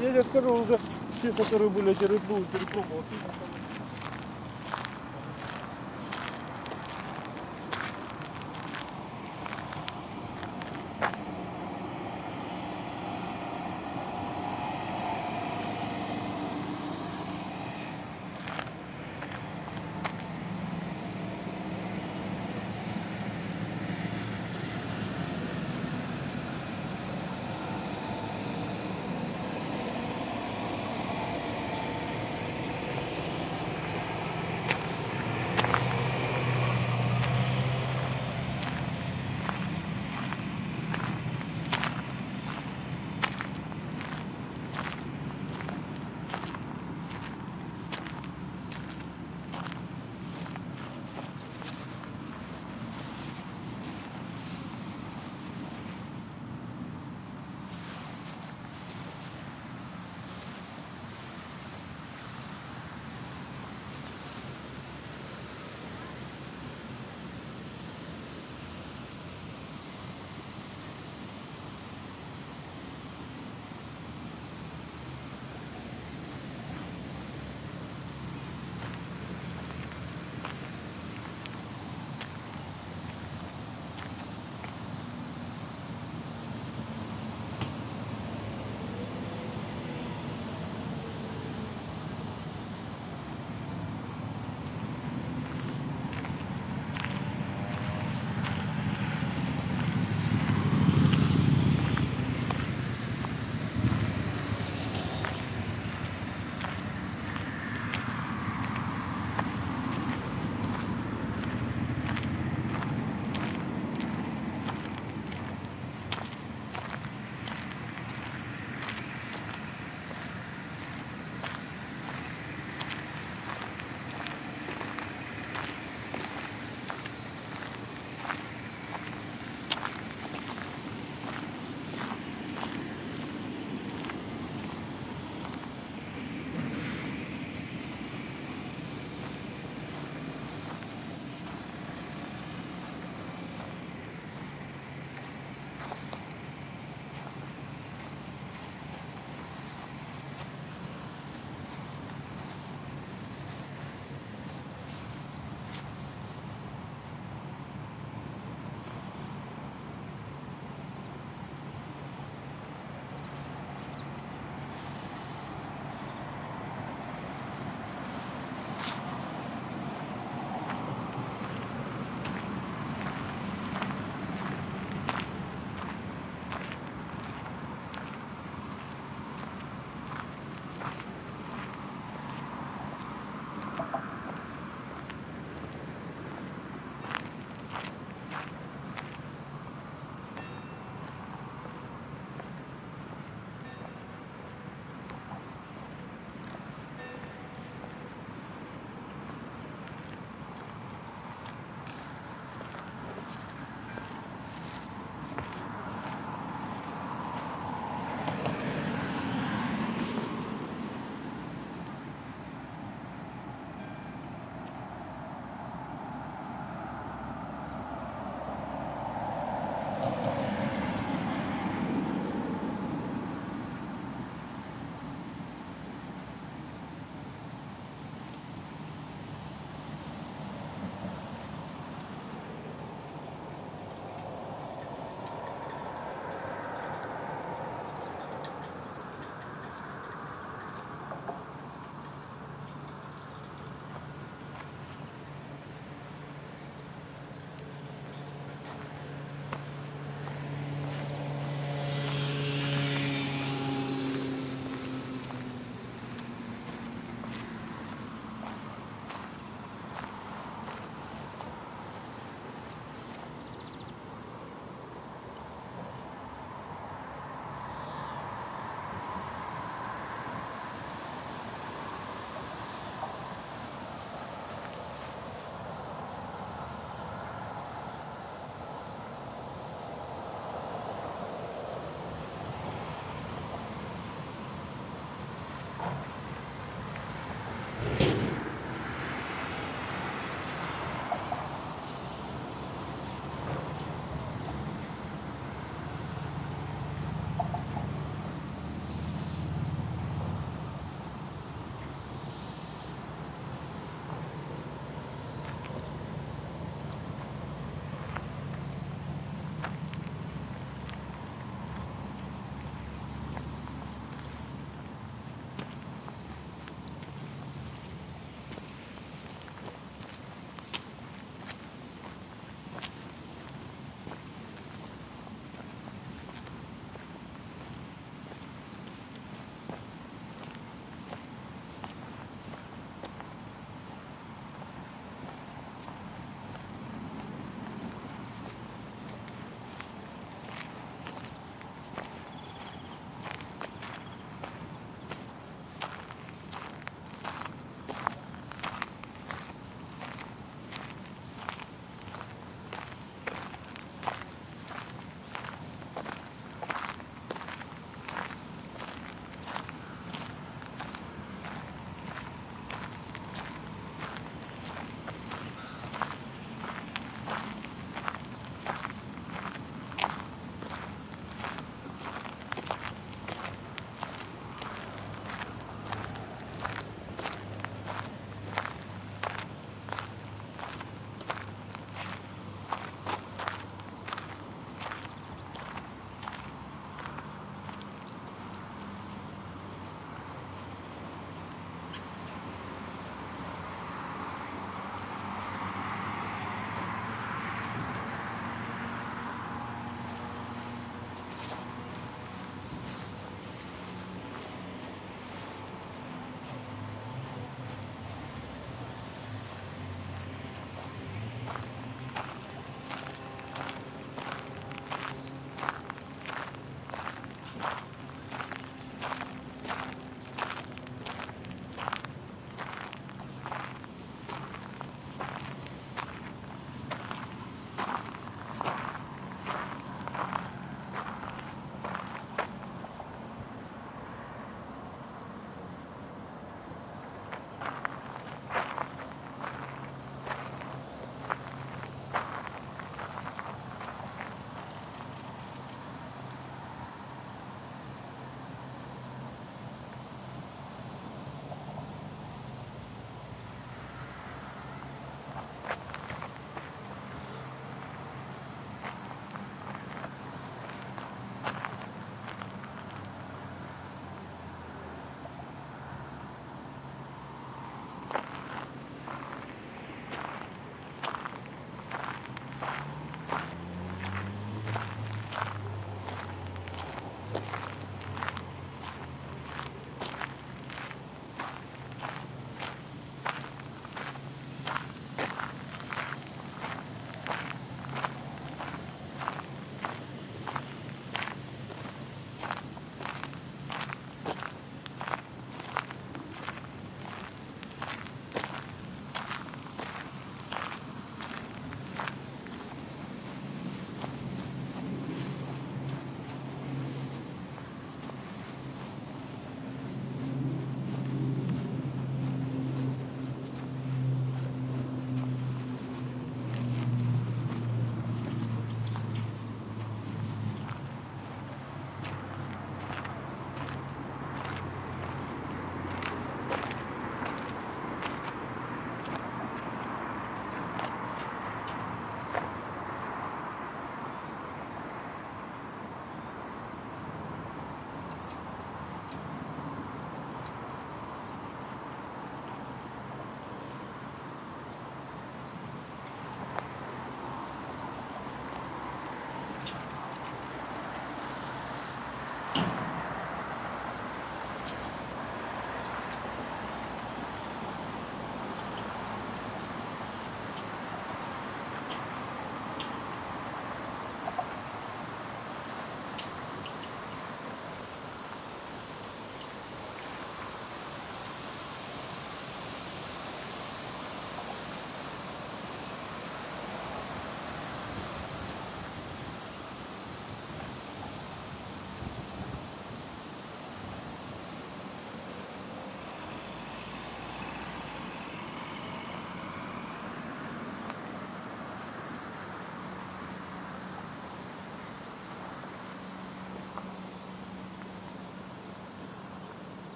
Я тебе скажу, уже все, которые были, эти рыбы перепробовал.